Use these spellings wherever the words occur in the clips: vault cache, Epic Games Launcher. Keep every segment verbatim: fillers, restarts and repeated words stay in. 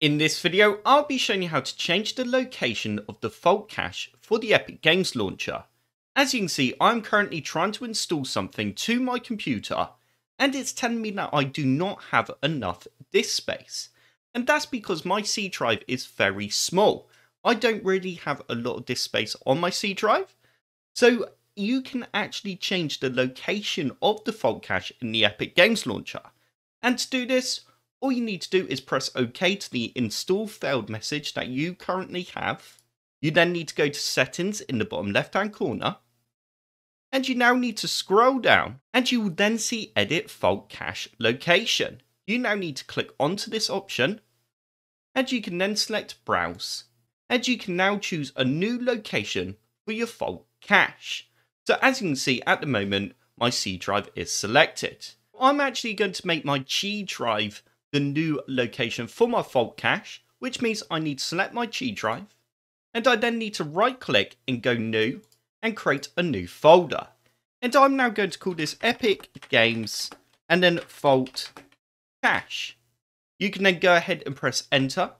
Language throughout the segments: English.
In this video, I'll be showing you how to change the location of default cache for the Epic Games Launcher. As you can see, I'm currently trying to install something to my computer and it's telling me that I do not have enough disk space. And that's because my C drive is very small. I don't really have a lot of disk space on my C drive. So you can actually change the location of default cache in the Epic Games Launcher. And to do this, all you need to do is press OK to the install failed message that you currently have. You then need to go to settings in the bottom left hand corner. And you now need to scroll down and you will then see edit fault cache location. You now need to click onto this option and you can then select browse. And you can now choose a new location for your fault cache. So as you can see at the moment, my C drive is selected. I'm actually going to make my G drive the new location for my fault cache, which means I need to select my G drive and I then need to right click and go new and create a new folder. And I'm now going to call this Epic Games and then fault cache. You can then go ahead and press enter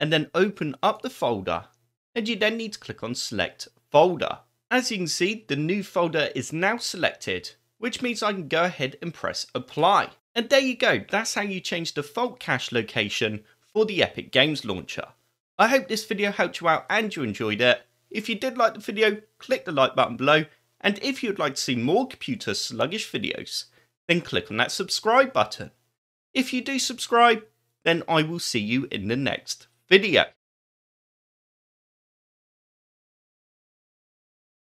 and then open up the folder and you then need to click on select folder. As you can see, the new folder is now selected, which means I can go ahead and press apply. And there you go, that's how you change the default cache location for the Epic Games Launcher. I hope this video helped you out and you enjoyed it. If you did like the video, click the like button below. And if you'd like to see more computer sluggish videos, then click on that subscribe button. If you do subscribe, then I will see you in the next video.